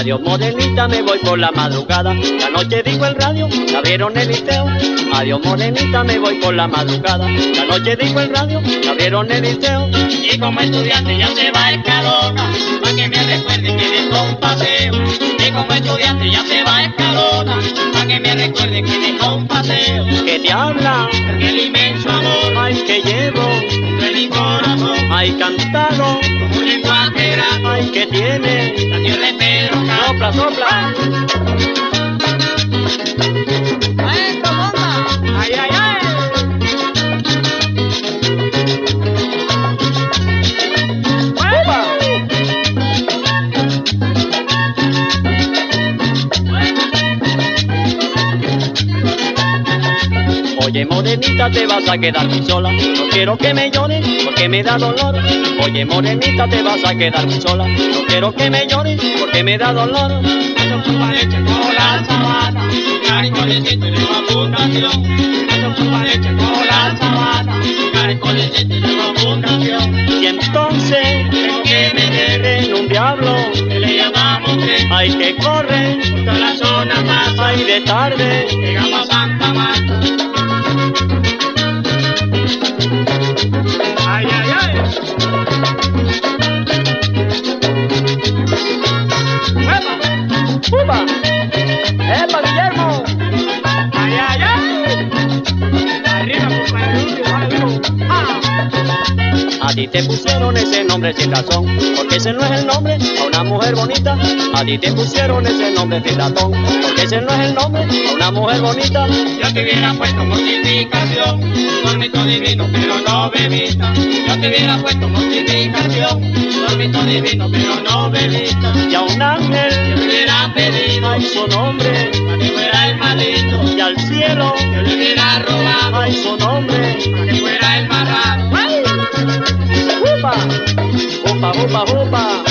Adiós morenita, me voy por la madrugada. La noche digo el radio, la vieron el liceo. Adiós morenita, me voy por la madrugada. La noche digo el radio, la vieron el liceo. Y como estudiante ya se va el Escalona, pa' que me recuerden que dejó un paseo. Y como estudiante ya se va el Escalona, pa' que me recuerden que dejó un paseo. Que te habla, que el inmenso amor, ay, que llevo entre mi corazón, ay, cantado como un lenguaje raro, ay, que tiene la tierra de Pedro. Sopla, sopla. Maestro bomba, ay, ay, ay. Oye morenita, te vas a quedar muy sola, no quiero que me llores porque me da dolor. Oye morenita, te vas a quedar muy sola, no quiero que me llores porque me da dolor. Eso fue parecha con la sabana, caricolecito y nueva fundación. Eso fue parecha con la sabana, caricolecito y nueva fundación. Y entonces tengo que meter en un diablo que le llamamos que, ay, que corre por toda la zona más, ay, de tarde llegamos a Santa Marta. Ay, ay, ay. ¡Uepa! ¡Upa! ¡Epa, Guillermo! ¡Ay, ay, ay! ¡Arriba, compañero! ¡Vale, ah! A ti te pusieron ese nombre sin razón, porque ese no es el nombre a una mujer bonita. A ti te pusieron ese nombre sin ratón, porque ese no es el nombre a una mujer bonita. Yo te hubiera puesto mortificación, dormito divino pero no bebita. Yo te hubiera puesto mortificación, dormito divino pero no bebita. Y a un ángel yo le hubiera pedido, ay, su nombre, para que fuera el maldito. Y al cielo yo le hubiera robado, ay, su nombre, para que fuera el marrano. ¡Upa! ¡Upa, upa, upa!